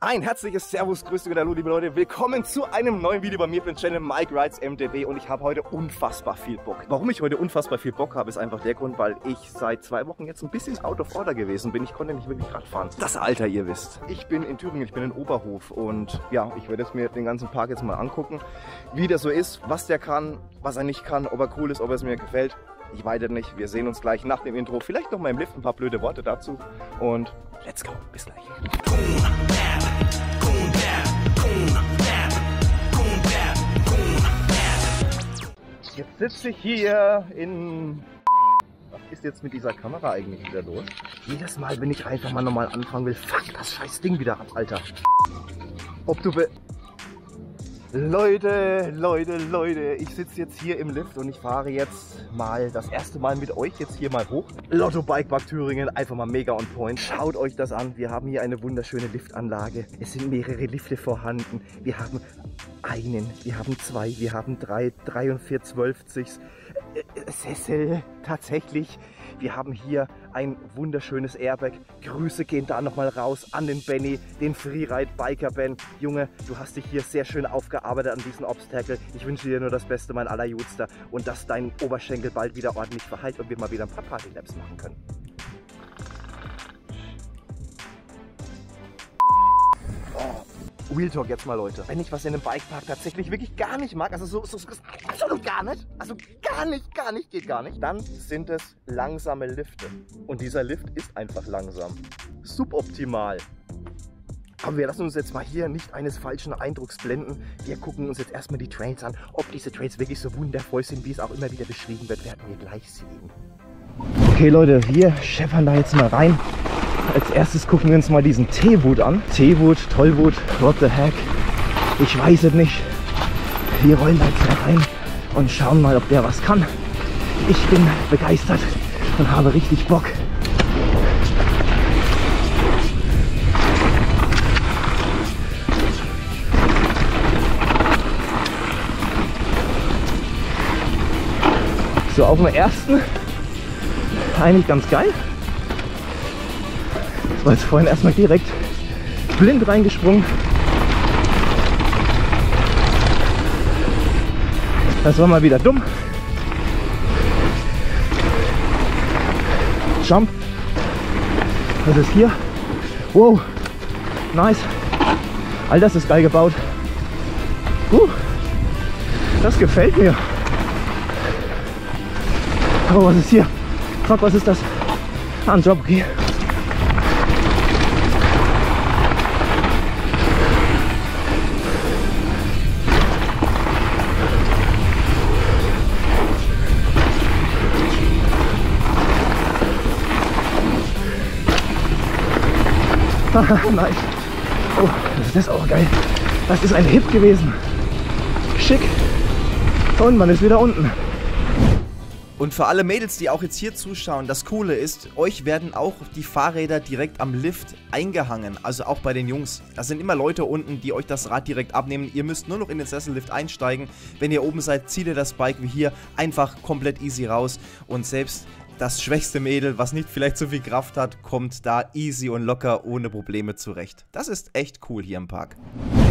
Ein herzliches Servus, Grüße und Hallo, liebe Leute. Willkommen zu einem neuen Video bei mir für den Channel Mike Rides MTB und ich habe heute unfassbar viel Bock. Warum ich heute unfassbar viel Bock habe, ist einfach der Grund, weil ich seit 2 Wochen jetzt ein bisschen out of order gewesen bin. Ich konnte nicht wirklich Radfahren. Das Alter, ihr wisst. Ich bin in Thüringen, ich bin in Oberhof und ja, ich werde mir den ganzen Park jetzt mal angucken, wie das so ist, was der kann, was er nicht kann, ob er cool ist, ob es mir gefällt. Ich weiß es nicht. Wir sehen uns gleich nach dem Intro. Vielleicht noch mal im Lift ein paar blöde Worte dazu. Und let's go. Bis gleich. Jetzt sitze ich hier in... Was ist jetzt mit dieser Kamera eigentlich wieder los? Jedes Mal, wenn ich einfach mal nochmal anfangen will, fuck das scheiß Ding wieder ab, Alter. Ob du... Leute, Leute, Leute, ich sitze jetzt hier im Lift und ich fahre jetzt mal das erste Mal mit euch jetzt hier mal hoch. Lotto Bikepark Thüringen, einfach mal mega on point. Schaut euch das an, wir haben hier eine wunderschöne Liftanlage. Es sind mehrere Lifte vorhanden. Wir haben einen, wir haben zwei, wir haben drei und vier 12-Zigs. Sessel, tatsächlich. Wir haben hier ein wunderschönes Airbag. Grüße gehen da nochmal raus an den Benny, den Freeride-Biker-Ben. Junge, du hast dich hier sehr schön aufgearbeitet an diesem Obstacle. Ich wünsche dir nur das Beste, mein allerjudster. Und dass dein Oberschenkel bald wieder ordentlich verheilt und wir mal wieder ein paar Party-Laps machen können. Real Talk jetzt mal, Leute. Wenn ich was in einem Bikepark tatsächlich wirklich gar nicht mag, also so absolut gar nicht, also gar nicht, geht gar nicht, dann sind es langsame Lifte. Und dieser Lift ist einfach langsam. Suboptimal. Aber wir lassen uns jetzt mal hier nicht eines falschen Eindrucks blenden. Wir gucken uns jetzt erstmal die Trails an. Ob diese Trails wirklich so wundervoll sind, wie es auch immer wieder beschrieben wird, werden wir gleich sehen. Okay, Leute, wir scheppern da jetzt mal rein. Als erstes gucken wir uns mal diesen Teewood an. Teewood, Tollwood, what the heck? Ich weiß es nicht. Wir rollen da jetzt rein und schauen mal, ob der was kann. Ich bin begeistert und habe richtig Bock. So, auf dem ersten. Eigentlich ganz geil. Ich war jetzt vorhin erstmal direkt blind reingesprungen. Das war mal wieder dumm. Jump. Was ist hier? Wow. Nice. All das ist geil gebaut. Das gefällt mir. Oh, was ist hier? Fuck, was ist das? Ah, ein Drop, okay. Nice. Oh, das ist auch geil. Das ist ein Hip gewesen. Schick. Und man ist wieder unten. Und für alle Mädels, die auch jetzt hier zuschauen, das Coole ist, euch werden auch die Fahrräder direkt am Lift eingehangen. Also auch bei den Jungs. Da sind immer Leute unten, die euch das Rad direkt abnehmen. Ihr müsst nur noch in den Sessellift einsteigen. Wenn ihr oben seid, zieht ihr das Bike wie hier einfach komplett easy raus. Und selbst... Das schwächste Mädel, was nicht vielleicht so viel Kraft hat, kommt da easy und locker ohne Probleme zurecht. Das ist echt cool hier im Park.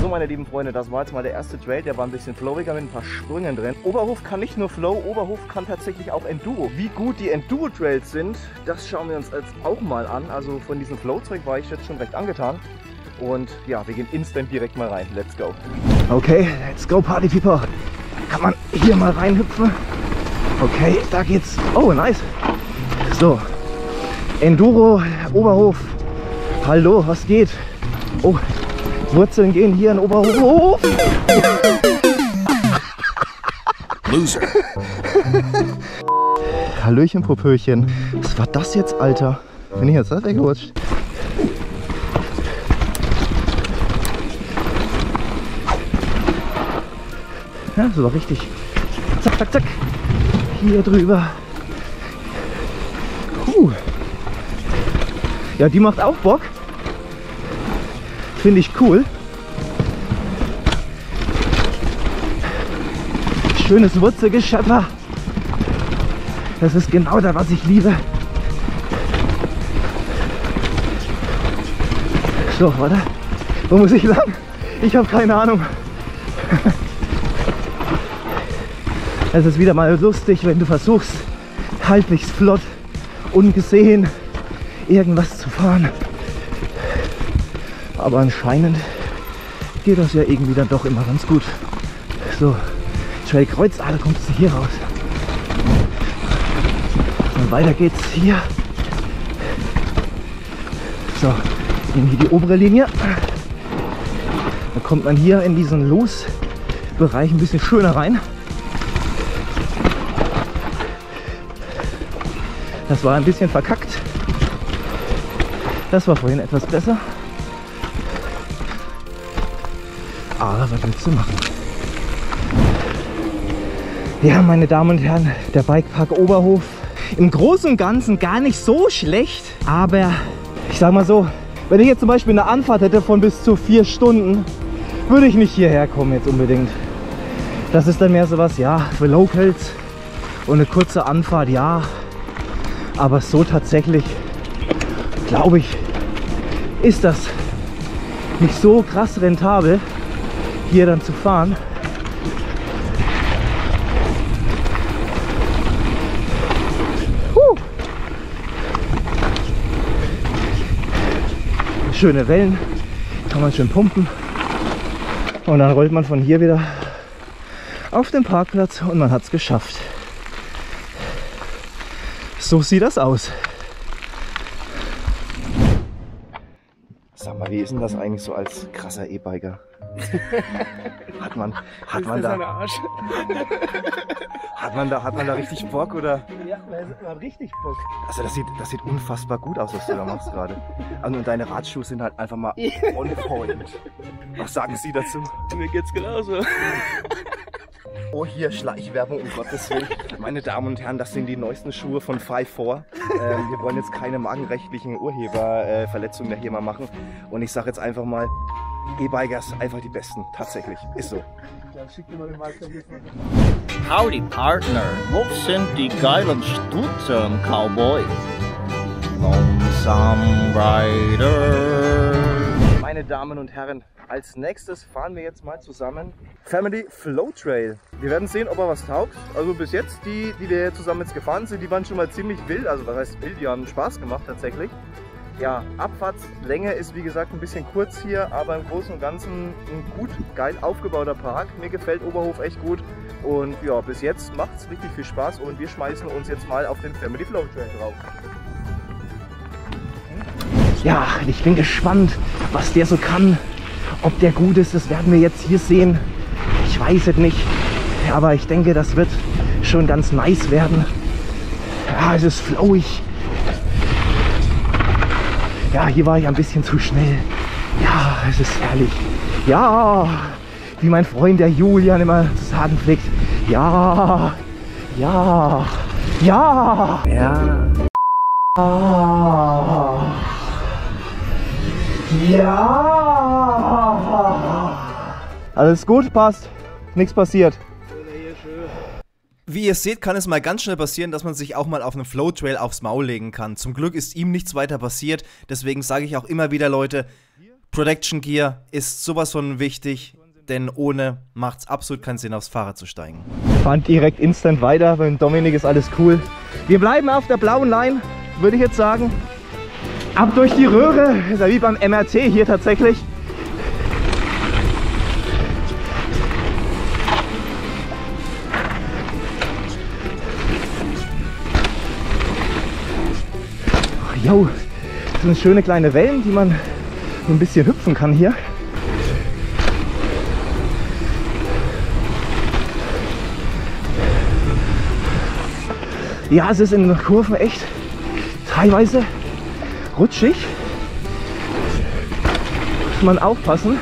So, meine lieben Freunde, das war jetzt mal der erste Trail. Der war ein bisschen flowiger mit ein paar Sprüngen drin. Oberhof kann nicht nur Flow, Oberhof kann tatsächlich auch Enduro. Wie gut die Enduro-Trails sind, das schauen wir uns jetzt auch mal an. Also von diesem Flow-Track war ich jetzt schon recht angetan. Und ja, wir gehen instant direkt mal rein. Let's go. Okay, let's go, Party People. Kann man hier mal reinhüpfen? Okay, da geht's. Oh, nice. So, Enduro, Oberhof, hallo, was geht? Oh, Wurzeln gehen hier in Oberhof. Loser. Hallöchen, Popöchen. Was war das jetzt, Alter? Bin ich jetzt das weggerutscht? Ja, das war richtig. Zack, zack, zack. Hier drüber. Ja, die macht auch Bock. Finde ich cool. Schönes Wurzelgeschöpfer. Das ist genau das, was ich liebe. So, warte. Wo muss ich lang? Ich habe keine Ahnung. Es ist wieder mal lustig, wenn du versuchst, halbwegs flott, ungesehen, irgendwas zu fahren. Aber anscheinend geht das ja irgendwie dann doch immer ganz gut. So, Trailkreuzader, kommst du hier raus. Und weiter geht's hier. So, nehmen hier die obere Linie. Da kommt man hier in diesen Losbereich ein bisschen schöner rein. Das war ein bisschen verkackt. Das war vorhin etwas besser. Aber was willst du machen? Ja, meine Damen und Herren, der Bikepark Oberhof. Im Großen und Ganzen gar nicht so schlecht. Aber ich sag mal so, wenn ich jetzt zum Beispiel eine Anfahrt hätte von bis zu 4 Stunden, würde ich nicht hierher kommen jetzt unbedingt. Das ist dann mehr sowas, ja, für Locals und eine kurze Anfahrt, ja. Aber so tatsächlich, glaube ich, ist das nicht so krass rentabel, hier dann zu fahren. Schöne Wellen, kann man schön pumpen. Und dann rollt man von hier wieder auf den Parkplatz und man hat es geschafft. So sieht das aus. Sag mal, wie ist denn das eigentlich so als krasser E-Biker? Hat man da richtig Bock, oder? Ja, man hat richtig Bock. Also das sieht unfassbar gut aus, was du da machst gerade. Also, und deine Radschuhe sind halt einfach mal on point. Was sagen Sie dazu? Mir geht's genauso. Oh, hier Schleichwerbung, um Gottes Willen. Meine Damen und Herren, das sind die neuesten Schuhe von 5 Four. Wir wollen jetzt keine markenrechtlichen Urheberverletzungen mehr hier mal machen. Und ich sage jetzt einfach mal, E-Bikers einfach die besten, tatsächlich, ist so. Howdy Partner, wo sind die geilen Stutzen, Cowboy? Lonesome Rider. Meine Damen und Herren, als nächstes fahren wir jetzt mal zusammen Family Flow Trail. Wir werden sehen, ob er was taugt. Also bis jetzt, die wir zusammen jetzt gefahren sind, die waren schon mal ziemlich wild. Also was heißt wild, die haben Spaß gemacht tatsächlich. Ja, Abfahrtslänge ist wie gesagt ein bisschen kurz hier, aber im Großen und Ganzen ein gut, geil aufgebauter Park. Mir gefällt Oberhof echt gut und ja, bis jetzt macht es richtig viel Spaß und wir schmeißen uns jetzt mal auf den Family Flow Trail drauf. Ja, ich bin gespannt, was der so kann, ob der gut ist, das werden wir jetzt hier sehen. Ich weiß es nicht, aber ich denke, das wird schon ganz nice werden. Ja, es ist flowig. Ja, hier war ich ein bisschen zu schnell. Ja, es ist herrlich. Ja, wie mein Freund der Julian immer zu sagen pflegt. Ja, ja, ja. Ja. Ja. Ja. Alles gut, passt. Nichts passiert. Wie ihr seht, kann es mal ganz schnell passieren, dass man sich auch mal auf einem Flowtrail aufs Maul legen kann. Zum Glück ist ihm nichts weiter passiert, deswegen sage ich auch immer wieder, Leute, Protection Gear ist sowas von wichtig, denn ohne macht es absolut keinen Sinn, aufs Fahrrad zu steigen. Fand direkt instant weiter, beim Dominik ist alles cool. Wir bleiben auf der blauen Line, würde ich jetzt sagen. Ab durch die Röhre, ist ja wie beim MRT hier tatsächlich. Jo, das sind schöne kleine Wellen, die man so ein bisschen hüpfen kann hier. Ja, es ist in den Kurven echt teilweise rutschig. Muss man aufpassen.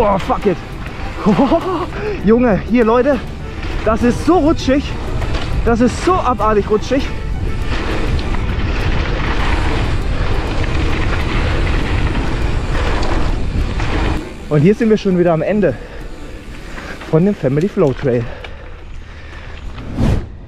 Oh, fuck it. Oh, Junge, hier Leute, das ist so rutschig. Das ist so abartig rutschig. Und hier sind wir schon wieder am Ende von dem Family Flow Trail.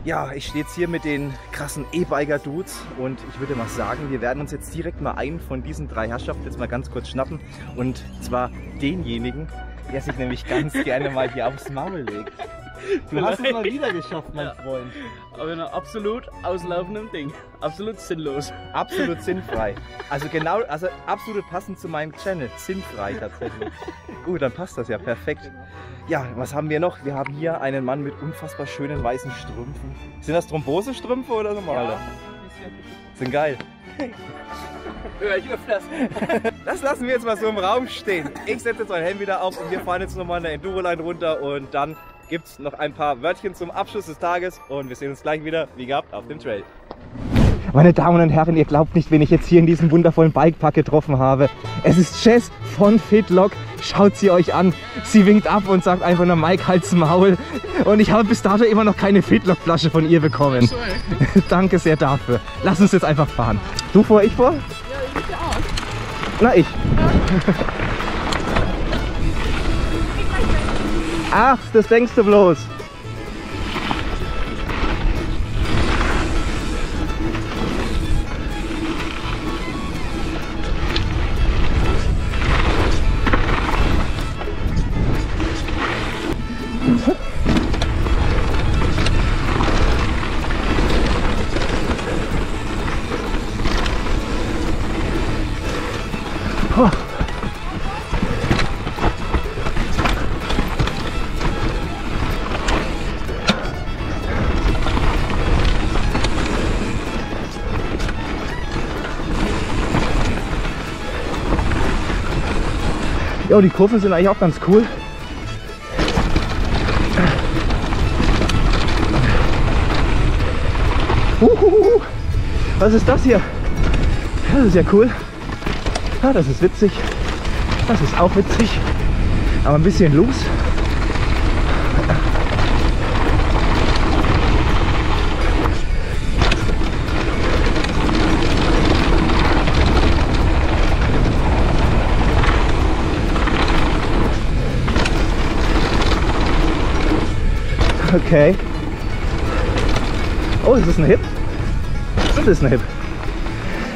Ja, ich stehe jetzt hier mit den krassen E-Biker-Dudes und ich würde mal sagen, wir werden uns jetzt direkt mal einen von diesen drei Herrschaften jetzt mal ganz kurz schnappen. Und zwar denjenigen, der sich nämlich ganz gerne mal hier aufs Maul legt. Du hast es mal wieder geschafft, mein Freund. Aber in einem absolut auslaufenden Ding. Absolut sinnlos. Absolut sinnfrei. Also genau, also absolut passend zu meinem Channel. Sinnfrei tatsächlich. Gut, dann passt das ja perfekt. Ja, was haben wir noch? Wir haben hier einen Mann mit unfassbar schönen weißen Strümpfen. Sind das Thrombosestrümpfe oder normale? Ja, sind geil. Das lassen wir jetzt mal so im Raum stehen. Ich setze jetzt mein Helm wieder auf und wir fahren jetzt nochmal eine Enduro-Line runter und dann gibt es noch ein paar Wörtchen zum Abschluss des Tages und wir sehen uns gleich wieder, wie gehabt, auf dem Trail. Meine Damen und Herren, ihr glaubt nicht, wen ich jetzt hier in diesem wundervollen Bikepark getroffen habe. Es ist Jess von Fitlock. Schaut sie euch an. Sie winkt ab und sagt einfach nur Mike, halt's Maul. Und ich habe bis dato immer noch keine Fitlock-Flasche von ihr bekommen. Danke sehr dafür. Lass uns jetzt einfach fahren. Du vor, ich vor? Ja, ich bin auch. Na, ich. Ja. Ach, das denkst du bloß. Ja, die Kurven sind eigentlich auch ganz cool. Was ist das hier? Das ist ja cool. Ja, das ist witzig. Das ist auch witzig. Aber ein bisschen loose. Okay. Oh, ist das ein Hip? Das ist ein Hip.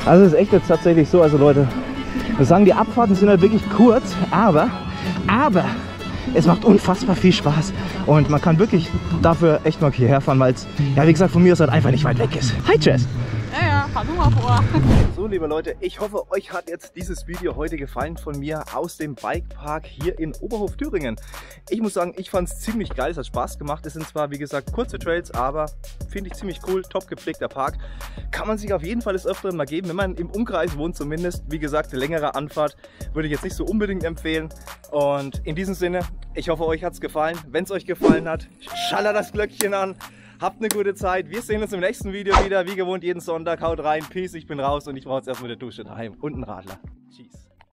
Also es ist echt jetzt tatsächlich so, also Leute, wir sagen, die Abfahrten sind halt wirklich kurz, aber es macht unfassbar viel Spaß. Und man kann wirklich dafür echt mal hierher fahren, weil es, ja wie gesagt, von mir aus halt einfach nicht weit weg ist. Hi Jess! Ja, fahr du mal vor. So, liebe Leute, ich hoffe, euch hat jetzt dieses Video heute gefallen von mir aus dem Bikepark hier in Oberhof, Thüringen. Ich muss sagen, ich fand es ziemlich geil, es hat Spaß gemacht. Es sind zwar, wie gesagt, kurze Trails, aber finde ich ziemlich cool, top gepflegter Park. Kann man sich auf jeden Fall des Öfteren mal geben, wenn man im Umkreis wohnt zumindest. Wie gesagt, eine längere Anfahrt würde ich jetzt nicht so unbedingt empfehlen. Und in diesem Sinne, ich hoffe, euch hat es gefallen. Wenn es euch gefallen hat, schallert das Glöckchen an. Habt eine gute Zeit. Wir sehen uns im nächsten Video wieder. Wie gewohnt jeden Sonntag. Haut rein. Peace, ich bin raus und ich brauche jetzt erstmal eine Dusche daheim und einen Radler. Tschüss.